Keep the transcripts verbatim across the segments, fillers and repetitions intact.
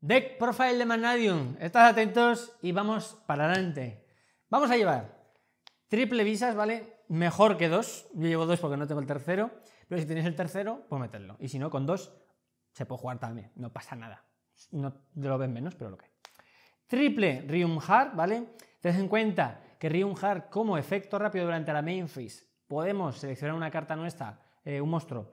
Deck Profile de Mannadium. Estad atentos y vamos para adelante. Vamos a llevar triple visas, ¿vale? Mejor que dos. Yo llevo dos porque no tengo el tercero. Pero si tenéis el tercero, pues meterlo. Y si no, con dos se puede jugar también. No pasa nada. No lo ven menos, pero lo que hay. Triple Ryun Hard, ¿vale? Tened en cuenta que Ryun Hard, como efecto rápido durante la main phase, podemos seleccionar una carta nuestra, eh, un monstruo,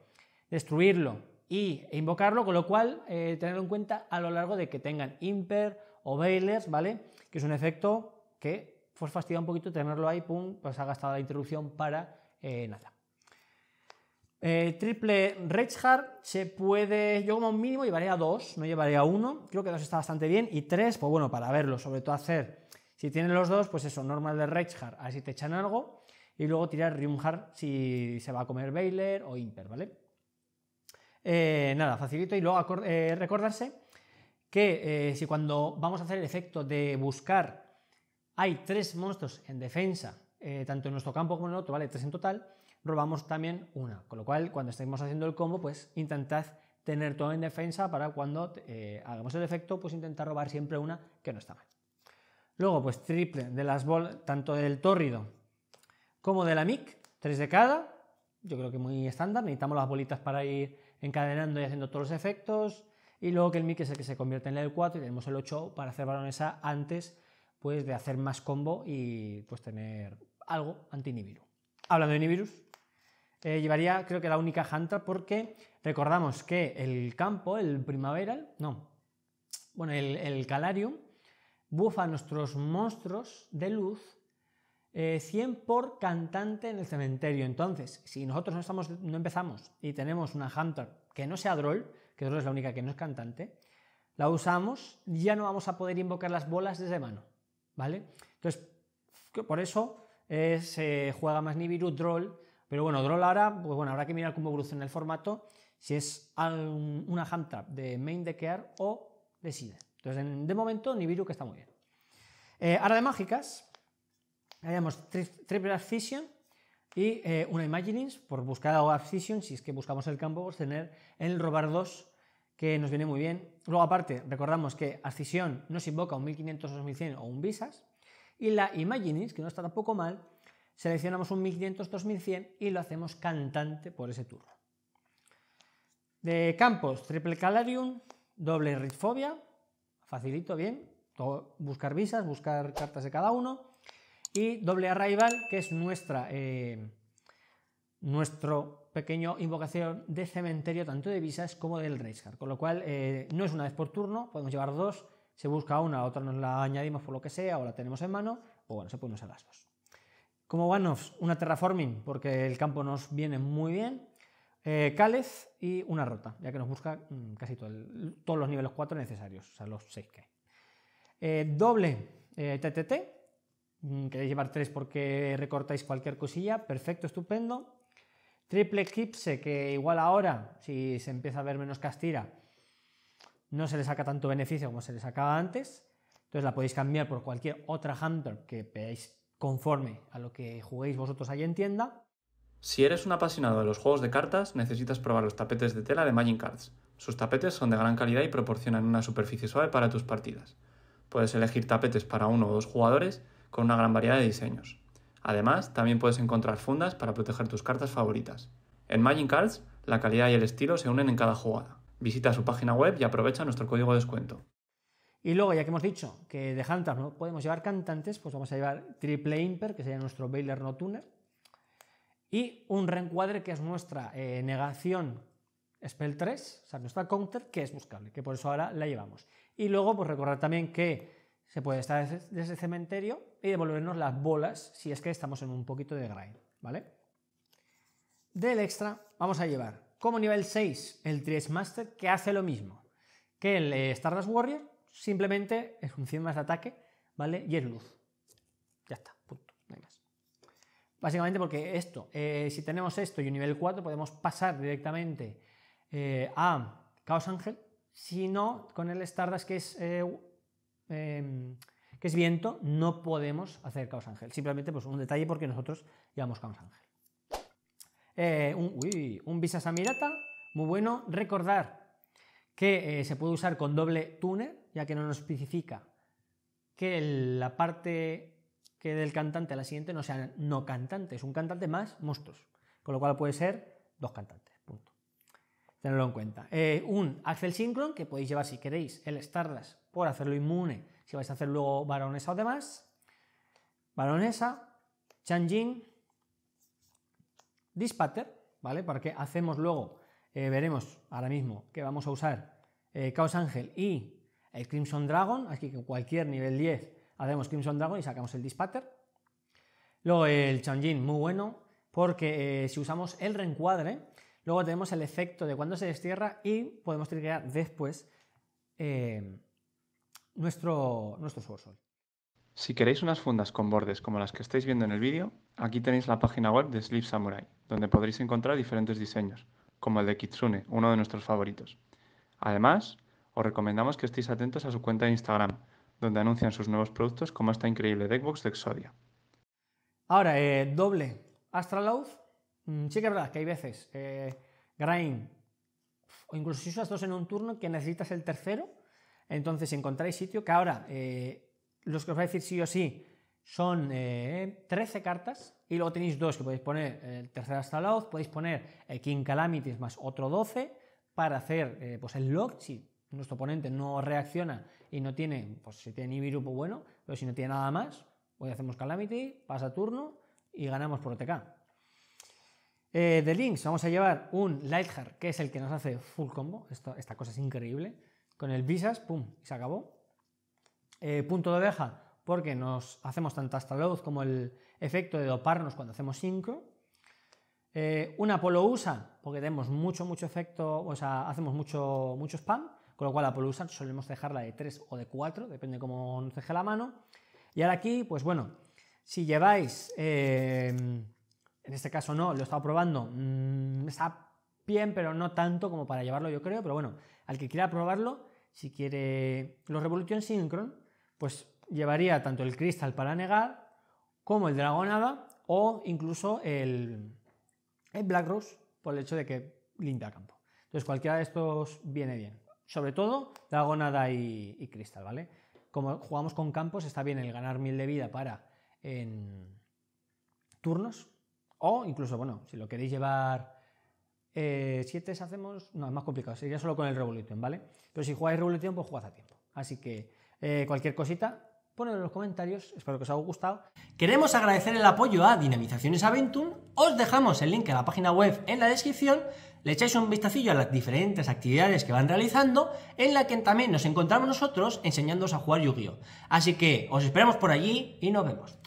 destruirlo e invocarlo, con lo cual eh, tenerlo en cuenta a lo largo de que tengan Imper o Veilers, ¿vale? Que es un efecto que pues fastidia un poquito tenerlo ahí, pum, pues ha gastado la interrupción para eh, nada. Eh, triple Rechard se puede, yo como mínimo llevaría dos, no llevaría uno, creo que dos está bastante bien, y tres, pues bueno, para verlo, sobre todo hacer, si tienen los dos, pues eso, normal de Rechard, así te echan algo, y luego tirar Ryun Hard si se va a comer Veiler o Imper, ¿vale? Eh, nada, facilito. Y luego eh, recordarse que eh, si cuando vamos a hacer el efecto de buscar hay tres monstruos en defensa, eh, tanto en nuestro campo como en el otro, vale, tres en total, robamos también una, con lo cual cuando estemos haciendo el combo, pues intentad tener todo en defensa para cuando eh, hagamos el efecto, pues intentar robar siempre una, que no está mal. Luego pues triple de las bolas, tanto del Tórrido como de la Mic, tres de cada, yo creo que muy estándar, necesitamos las bolitas para ir encadenando y haciendo todos los efectos, y luego que el Mic es el que se convierte en el cuatro y tenemos el ocho para hacer baronesa antes, pues, de hacer más combo y pues tener algo anti-Nibiru. Hablando de Nibirus, eh, llevaría creo que la única Hantra, porque recordamos que el campo, el primaveral, no, bueno, el, el Calarium bufa a nuestros monstruos de luz Eh, cien por cantante en el cementerio. Entonces, si nosotros no, estamos, no empezamos y tenemos una Hunter que no sea Droll, que Droll es la única que no es cantante, la usamos, ya no vamos a poder invocar las bolas desde mano, ¿vale? Entonces, por eso eh, se juega más Nibiru, Droll, pero bueno, Droll ahora, pues bueno, habrá que mirar cómo evoluciona el formato, si es un, una Hunter de main deckear o de seed. Entonces, en, de momento, Nibiru, que está muy bien. Eh, ahora de mágicas, haríamos tri triple abscision y eh, una imaginings, por buscar o abscision, si es que buscamos el campo, pues tener el robar dos, que nos viene muy bien. Luego, aparte, recordamos que abscision nos invoca un mil quinientos, dos mil cien o un visas, y la imaginings, que no está tampoco mal, seleccionamos un mil quinientos, dos mil cien y lo hacemos cantante por ese turno. De campos, triple Calarium, doble Ritfobia, facilito, bien, todo, buscar visas, buscar cartas de cada uno. Y doble Arrival, que es nuestra eh, nuestro pequeño invocación de cementerio, tanto de visas como del Rechard. Con lo cual, eh, no es una vez por turno, podemos llevar dos, se busca una, la otra nos la añadimos por lo que sea, o la tenemos en mano, o bueno, se pueden usar las dos. Como one-offs, una Terraforming, porque el campo nos viene muy bien, eh, Cález y una Rota, ya que nos busca mmm, casi todo el, todos los niveles cuatro necesarios, o sea, los seis que hay. Eh, doble eh, T T T. Queréis llevar tres porque recortáis cualquier cosilla, perfecto, estupendo. Triple Eclipse, que igual ahora, si se empieza a ver menos Castira, no se le saca tanto beneficio como se le sacaba antes, entonces la podéis cambiar por cualquier otra Hunter que veáis conforme a lo que juguéis vosotros ahí en tienda. Si eres un apasionado de los juegos de cartas, necesitas probar los tapetes de tela de MajinCards. Sus tapetes son de gran calidad y proporcionan una superficie suave para tus partidas. Puedes elegir tapetes para uno o dos jugadores, con una gran variedad de diseños. Además, también puedes encontrar fundas para proteger tus cartas favoritas. En MajinCards, la calidad y el estilo se unen en cada jugada. Visita su página web y aprovecha nuestro código de descuento. Y luego, ya que hemos dicho que de Hunter no podemos llevar cantantes, pues vamos a llevar triple Imper, que sería nuestro Veiler no tuner, y un reencuadre, que es nuestra eh, negación Spell tres, o sea, nuestra counter, que es buscable, que por eso ahora la llevamos. Y luego, pues recordar también que se puede estar desde el cementerio y devolvernos las bolas si es que estamos en un poquito de grind, ¿vale? Del extra vamos a llevar como nivel seis el Triestmaster, que hace lo mismo que el Stardust Warrior, simplemente es un cien más de ataque, ¿vale? Y es luz. Ya está, punto, no hay más. Básicamente porque esto, eh, si tenemos esto y un nivel cuatro, podemos pasar directamente eh, a Chaos Angel, si no, con el Stardust, que es... Eh, Eh, que es viento, no podemos hacer Chaos Angel. Simplemente pues un detalle, porque nosotros llevamos Chaos Angel. Eh, un, uy, un Visas Amirata, muy bueno. Recordar que eh, se puede usar con doble tuner, ya que no nos especifica que el, la parte que del cantante a la siguiente no sea no cantante, es un cantante más monstruos, con lo cual puede ser dos cantantes, punto. Tenerlo en cuenta. Eh, un Axel Synchron, que podéis llevar si queréis el Stardust por hacerlo inmune, si vais a hacer luego baronesa o demás. Baronesa, Chan-Jin, Dispatter, ¿vale? Porque hacemos luego, eh, veremos ahora mismo que vamos a usar eh, Chaos Angel y el Crimson Dragon, aquí con cualquier nivel diez hacemos Crimson Dragon y sacamos el Dispatter. Luego el Chan-Jin, muy bueno, porque eh, si usamos el reencuadre, luego tenemos el efecto de cuando se destierra y podemos triggerar después eh, nuestro, nuestro Sword. Si queréis unas fundas con bordes como las que estáis viendo en el vídeo, aquí tenéis la página web de Sleep Samurai, donde podréis encontrar diferentes diseños, como el de Kitsune, uno de nuestros favoritos. Además, os recomendamos que estéis atentos a su cuenta de Instagram, donde anuncian sus nuevos productos como esta increíble Deckbox de Exodia. Ahora, eh, doble Astralove. Sí que es verdad que hay veces, eh, grind, o incluso si usas dos en un turno, que necesitas el tercero, entonces encontráis sitio, que ahora... Eh, los que os voy a decir sí o sí son eh, trece cartas y luego tenéis dos que podéis poner el tercer Astralove, podéis poner el King Calamities más otro doce para hacer eh, pues el lock, si nuestro oponente no reacciona y no tiene, pues si tiene Nibiru, pues bueno, pero si no tiene nada más, hoy hacemos Calamity, pasa turno y ganamos por O T K. Eh, de Links vamos a llevar un Rechard, que es el que nos hace full combo, Esto, esta cosa es increíble, con el Visas, pum, y se acabó. Eh, punto de oveja, porque nos hacemos tanto Astralove como el efecto de doparnos cuando hacemos cinco. Eh, un Apolo usa, porque tenemos mucho, mucho efecto, o sea, hacemos mucho, mucho spam, con lo cual Apolo usa solemos dejarla de tres o de cuatro, depende cómo nos deje la mano. Y ahora aquí, pues bueno, si lleváis, eh, en este caso no, lo he estado probando, mmm, está bien, pero no tanto como para llevarlo yo creo, pero bueno, al que quiera probarlo, si quiere los Revolution Synchron, pues llevaría tanto el Crystal para negar, como el Dragonada, o incluso el, el Black Rose, por el hecho de que limpia campo. Entonces cualquiera de estos viene bien. Sobre todo Dragonada y, y Crystal, ¿vale? Como jugamos con campos, está bien el ganar mil de vida para en turnos, o incluso, bueno, si lo queréis llevar... Eh, siete hacemos... No, es más complicado, sería solo con el Revolution, ¿vale? Pero si jugáis Revolution, pues jugad a tiempo. Así que eh, cualquier cosita, ponedlo en los comentarios, espero que os haya gustado. Queremos agradecer el apoyo a Dinamizaciones Aventum, os dejamos el link a la página web en la descripción, le echáis un vistacillo a las diferentes actividades que van realizando, en la que también nos encontramos nosotros enseñándoos a jugar Yu-Gi-Oh! Así que os esperamos por allí y nos vemos.